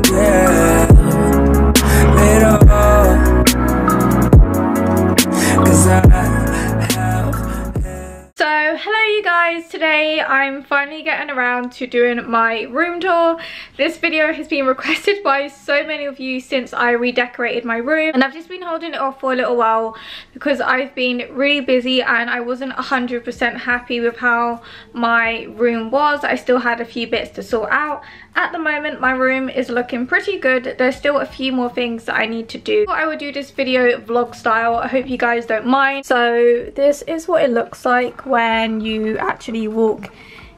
can get it all, 'cause I have it. So hello you guys, today I'm finally getting around to doing my room tour. This video has been requested by so many of you since I redecorated my room, and I've just been holding it off for a little while because I've been really busy and I wasn't 100% happy with how my room was. I still had a few bits to sort out. At the moment my room is looking pretty good. There's still a few more things that I need to do. I would do this video vlog style. I hope you guys don't mind. So this is what it looks like when you actually walk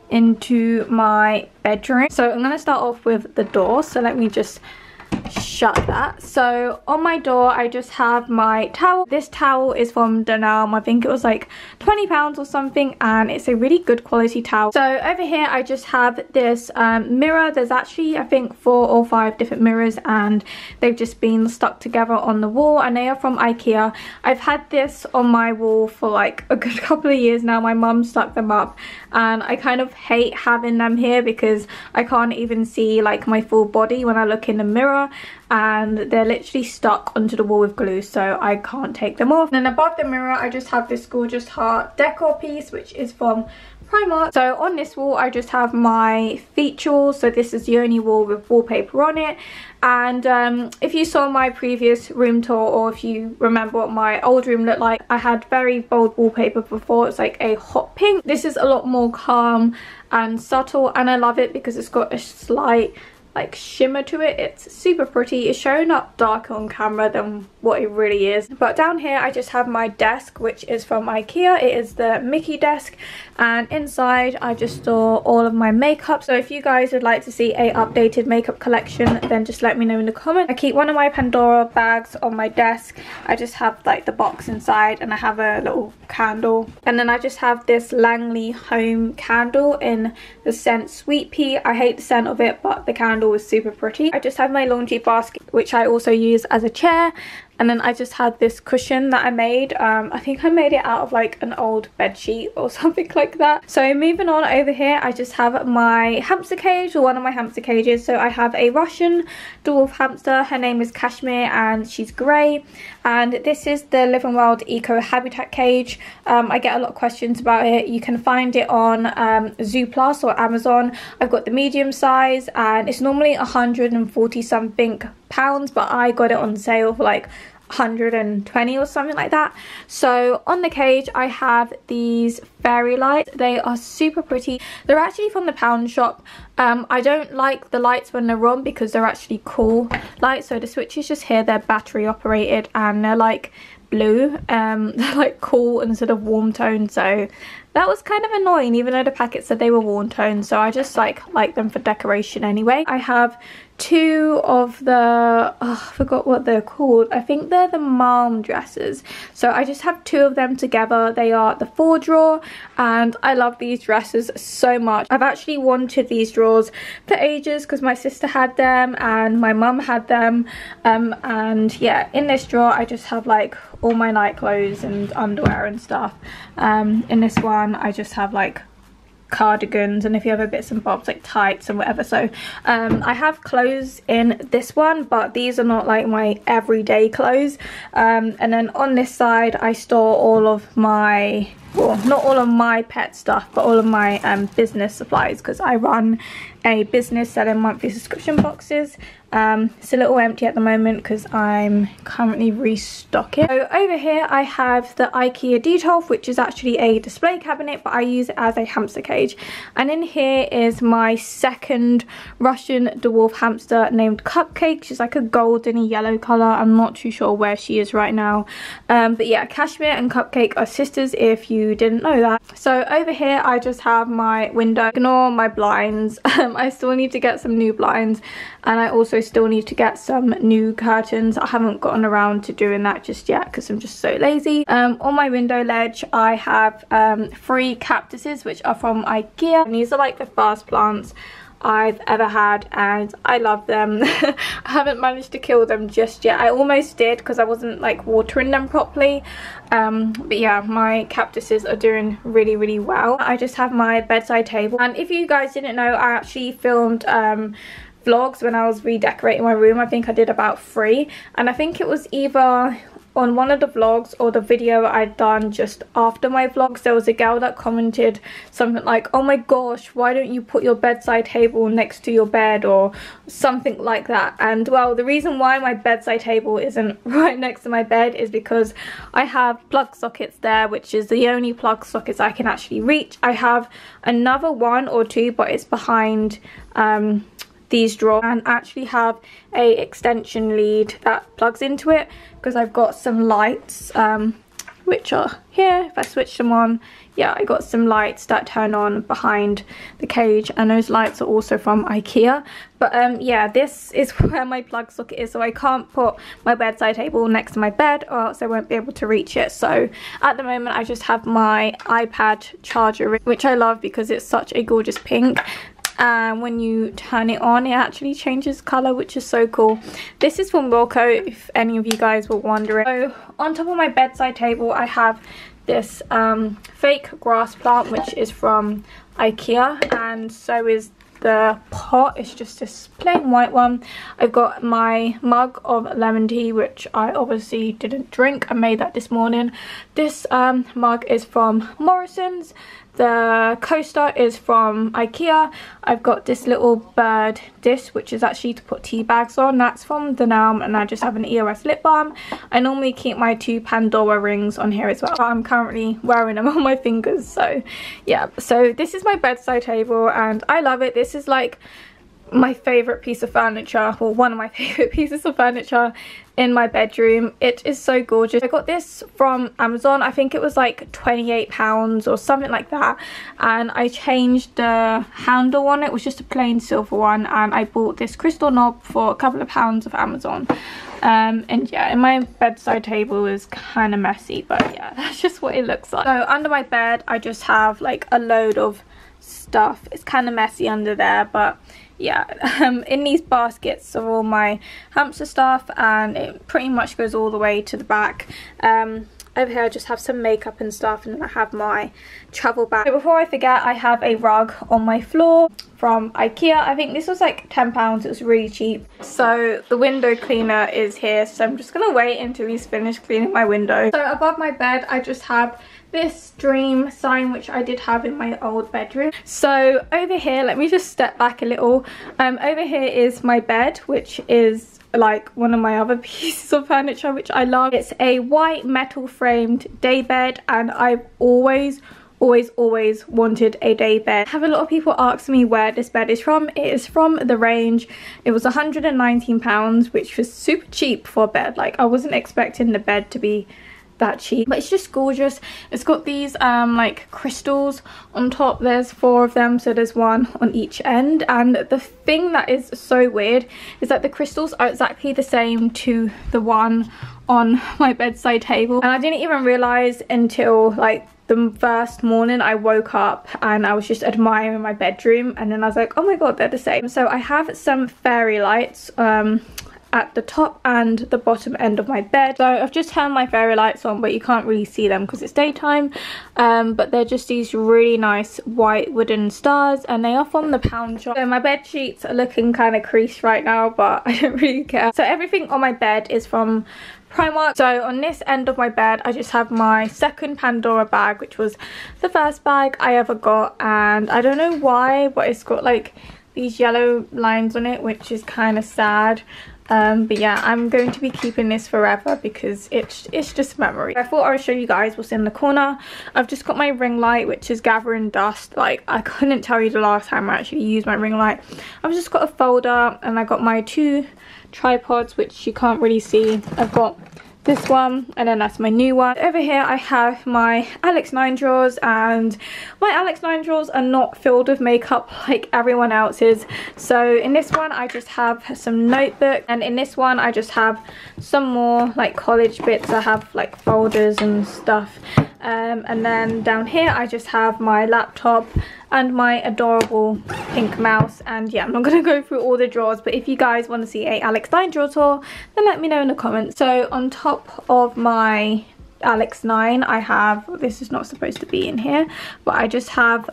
into my bedroom. So I'm going to start off with the door, so let me just shut that. So on my door I just have my towel. This towel is from Dunelm. I think it was like £20 or something, and it's a really good quality towel. So over here I just have this mirror. There's actually I think 4 or 5 different mirrors, and they've just been stuck together on the wall, and they are from Ikea. I've had this on my wall for like a good couple of years now. My mum stuck them up and I kind of hate having them here because I can't even see like my full body when I look in the mirror, and they're literally stuck onto the wall with glue, so I can't take them off. And then above the mirror I just have this gorgeous heart decor piece, which is from Primark. So on this wall I just have my feature, so this is the only wall with wallpaper on it. And if you saw my previous room tour, or if you remember what my old room looked like, I had very bold wallpaper before. It's like a hot pink. This is a lot more calm and subtle, and I love it because it's got a slight like shimmer to it. It's super pretty. It's showing up darker on camera than what it really is. But down here I just have my desk, which is from Ikea. It is the Mickie desk, and inside I just store all of my makeup. So if you guys would like to see a updated makeup collection, then just let me know in the comment. I keep one of my Pandora bags on my desk. I just have like the box inside, and I have a little candle, and then I just have this Langley Home candle in the scent Sweet Pea. I hate the scent of it, but the candle was super pretty. I just have my laundry basket, which I also use as a chair, and then I just had this cushion that I made. I think I made it out of like an old bed sheet or something like that. So moving on over here, I just have my hamster cage, or one of my hamster cages. So I have a Russian dwarf hamster. Her name is Kashmir and she's grey, and this is the Living World Eco Habitat cage. I get a lot of questions about it. You can find it on Zooplus or Amazon. I've got the medium size, and it's normally 140 something pounds, but I got it on sale for like 120 or something like that. So on the cage I have these fairy lights. They are super pretty. They're actually from the pound shop. I don't like the lights when they're on because they're actually cool lights. So the switch is just here. They're battery operated, and they're like blue. They're like cool instead of warm tone, so that was kind of annoying, even though the packet said they were warm tone. So I just like them for decoration anyway. I have two of the I forgot what they're called. I think they're the mom dresses, so I just have two of them together. They are the 4 drawer, and I love these dresses so much. I've actually wanted these drawers for ages because my sister had them and my mum had them, and yeah, in this drawer I just have like all my night clothes and underwear and stuff. In this one I just have like cardigans and a few other bits and bobs like tights and whatever. So I have clothes in this one, but these are not like my everyday clothes. And then on this side I store all of my, well, not all of my pet stuff, but all of my business supplies, because I run a business selling monthly subscription boxes. It's a little empty at the moment because I'm currently restocking. So over here I have the Ikea Detolf, which is actually a display cabinet, but I use it as a hamster cage. And in here is my second Russian dwarf hamster named Cupcake. She's like a golden yellow colour. I'm not too sure where she is right now. But yeah, Kashmir and Cupcake are sisters if you didn't know that. So over here I just have my window. Ignore my blinds. I still need to get some new blinds, and I also still need to get some new curtains. I haven't gotten around to doing that just yet because I'm just so lazy. On my window ledge I have 3 cactuses, which are from Ikea, and these are like the fast plants I've ever had, and I love them. I haven't managed to kill them just yet. I almost did because I wasn't like watering them properly, but yeah, my cactuses are doing really well. I just have my bedside table, and if you guys didn't know, I actually filmed vlogs when I was redecorating my room. I think I did about 3, and I think it was either on one of the vlogs or the video I'd done just after my vlogs, there was a girl that commented something like, oh my gosh, why don't you put your bedside table next to your bed or something like that. And well, the reason why my bedside table isn't right next to my bed is because I have plug sockets there, which is the only plug sockets I can actually reach. I have another 1 or 2, but it's behind these drawers, and actually have a extension lead that plugs into it because I've got some lights which are here. If I switch them on, yeah, I got some lights that turn on behind the cage, and those lights are also from Ikea. But yeah, this is where my plug socket is, so I can't put my bedside table next to my bed or else I won't be able to reach it. So at the moment I just have my iPad charger, which I love because it's such a gorgeous pink. And when you turn it on, it actually changes colour, which is so cool. This is from Wilko, if any of you guys were wondering. So on top of my bedside table, I have this fake grass plant, which is from Ikea, and so is the pot. It's just this plain white one. I've got my mug of lemon tea, which I obviously didn't drink. I made that this morning. This mug is from Morrison's. The coaster is from Ikea. I've got this little bird dish, which is actually to put tea bags on. That's from Dunelm, and I just have an EOS lip balm. I normally keep my 2 Pandora rings on here as well. I'm currently wearing them on my fingers, so yeah. So this is my bedside table, and I love it. This is like my favourite piece of furniture, or one of my favourite pieces of furniture in my bedroom. It is so gorgeous. I got this from Amazon. I think it was like £28 or something like that, and I changed the handle on it. It was just a plain silver one, and I bought this crystal knob for a couple of pounds off Amazon. And yeah, and my bedside table is kind of messy, but yeah, that's just what it looks like. So under my bed I just have like a load of stuff. It's kind of messy under there, but yeah, in these baskets are all my hamster stuff, and it pretty much goes all the way to the back. Over here I just have some makeup and stuff, and then I have my travel bag. So before I forget, I have a rug on my floor from Ikea. I think this was like £10. It was really cheap. So the window cleaner is here, so I'm just gonna wait until he's finished cleaning my window. So above my bed I just have this dream sign, which I did have in my old bedroom. So over here, let me just step back a little. Over here is my bed, which is like one of my other pieces of furniture which I love. It's a white metal framed daybed, and I've always wanted a daybed. I have a lot of people ask me where this bed is from. It is from The Range. It was £119, which was super cheap for a bed. Like, I wasn't expecting the bed to be that cheap, but it's just gorgeous. It's got these like crystals on top. There's 4 of them, so there's one on each end. And the thing that is so weird is that the crystals are exactly the same to the one on my bedside table, and I didn't even realize until like the first morning I woke up, and I was just admiring my bedroom, and then I was like, oh my god, they're the same. So I have some fairy lights at the top and the bottom end of my bed. So I've just turned my fairy lights on, but you can't really see them because it's daytime. But they're just these really nice white wooden stars, and they are from the pound shop. So my bed sheets are looking kind of creased right now, but I don't really care. So everything on my bed is from Primark. So on this end of my bed I just have my second Pandora bag, which was the first bag I ever got, and I don't know why, but it's got like these yellow lines on it, which is kind of sad. But yeah, I'm going to be keeping this forever because it's just memory. I thought I would show you guys what's in the corner. I've just got my ring light, which is gathering dust. Like, I couldn't tell you the last time I actually used my ring light. I've just got a folder, and I got my 2 tripods, which you can't really see. I've got this one, and then that's my new one. Over here I have my Alex 9 drawers, and my Alex 9 drawers are not filled with makeup like everyone else's. So in this one I just have some notebooks, and in this one I just have some more like college bits. I have like folders and stuff, and then down here I just have my laptop and my adorable pink mouse. And yeah, I'm not going to go through all the drawers, but if you guys want to see a Alex 9 drawer tour, then let me know in the comments. So on top of my Alex 9, I have, this is not supposed to be in here, but I just have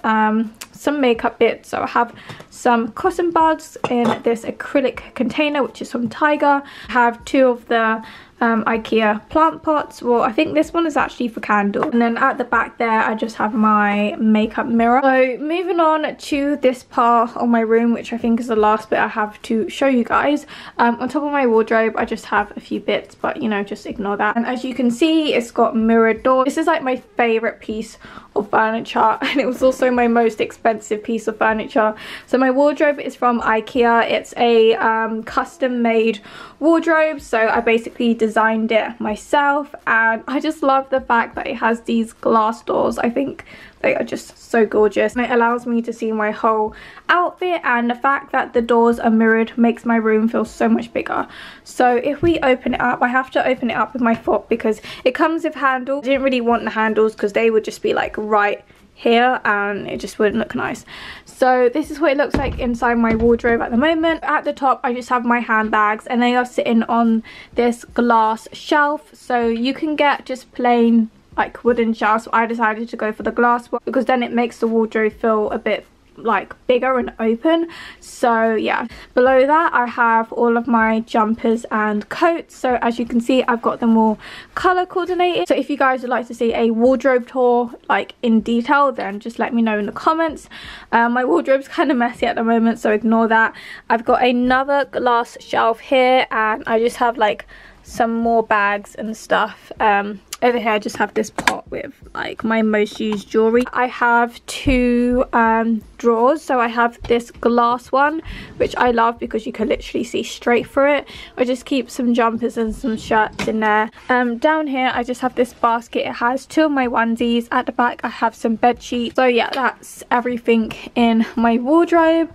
some makeup bits. So I have some cotton buds in this acrylic container, which is from Tiger. I have two of the Ikea plant pots. Well, I think this one is actually for candle. And then at the back there, I just have my makeup mirror. So moving on to this part of my room, which I think is the last bit I have to show you guys. On top of my wardrobe, I just have a few bits, but you know, just ignore that. And as you can see, it's got mirrored doors. This is like my favorite piece of furniture, and it was also my most expensive piece of furniture. So my wardrobe is from Ikea. It's a custom made wardrobe, so I basically designed it myself, and I just love the fact that it has these glass doors. I think they are just so gorgeous, and it allows me to see my whole outfit, and the fact that the doors are mirrored makes my room feel so much bigger. So if we open it up, I have to open it up with my foot because it comes with handles. I didn't really want the handles because they would just be like right here and it just wouldn't look nice. So this is what it looks like inside my wardrobe at the moment. At the top, I just have my handbags, and they are sitting on this glass shelf. So you can get just plain like wooden shelves. I decided to go for the glass one because then it makes the wardrobe feel a bit like bigger and open. So yeah, below that I have all of my jumpers and coats. So as you can see, I've got them all color coordinated. So if you guys would like to see a wardrobe tour like in detail, then just let me know in the comments. My wardrobe's kind of messy at the moment, so ignore that. I've got another glass shelf here, and I just have like some more bags and stuff. Over here I just have this pot with like my most used jewelry. I have two drawers. So I have this glass one, which I love because you can literally see straight through it. I just keep some jumpers and some shirts in there. Down here I just have this basket. It has two of my onesies. At the back I have some bed sheets. So yeah, that's everything in my wardrobe.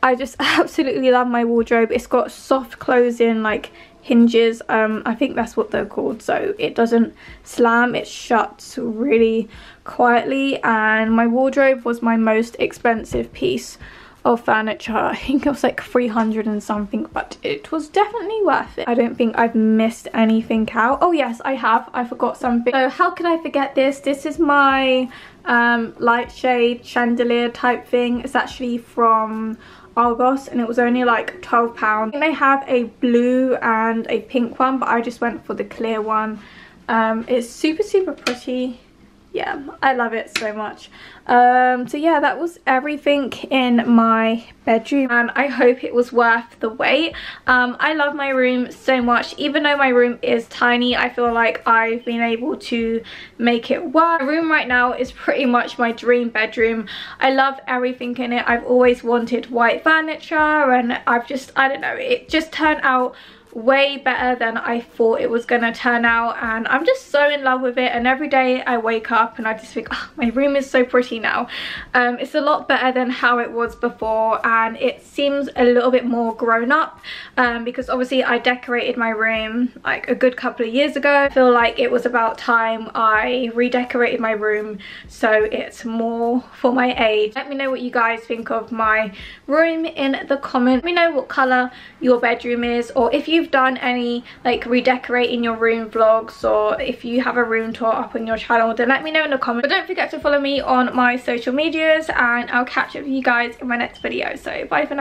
I just absolutely love my wardrobe. It's got soft closing like hinges, I think that's what they're called, so it doesn't slam, it shuts really quietly. And my wardrobe was my most expensive piece of furniture. I think it was like 300 and something, but it was definitely worth it. I don't think I've missed anything out. Oh yes, I have, I forgot something. So how could I forget this? This is my light shade chandelier type thing. It's actually from Argos, and it was only like £12. And they have a blue and a pink one, but I just went for the clear one. It's super, super pretty. Yeah, I love it so much. So yeah, that was everything in my bedroom, and I hope it was worth the wait. I love my room so much. Even though my room is tiny, I feel like I've been able to make it work. My room right now is pretty much my dream bedroom. I love everything in it. I've always wanted white furniture, and I've just, I don't know, it just turned out way better than I thought it was gonna turn out, and I'm just so in love with it. And every day I wake up and I just think, oh, my room is so pretty now. It's a lot better than how it was before, and it seems a little bit more grown up, because obviously I decorated my room like a good couple of years ago. I feel like it was about time I redecorated my room so it's more for my age. Let me know what you guys think of my room in the comments. Let me know what color your bedroom is, or if you've done any like redecorating your room vlogs, or if you have a room tour up on your channel, then let me know in the comments. But don't forget to follow me on my social medias, and I'll catch up with you guys in my next video. So bye for now.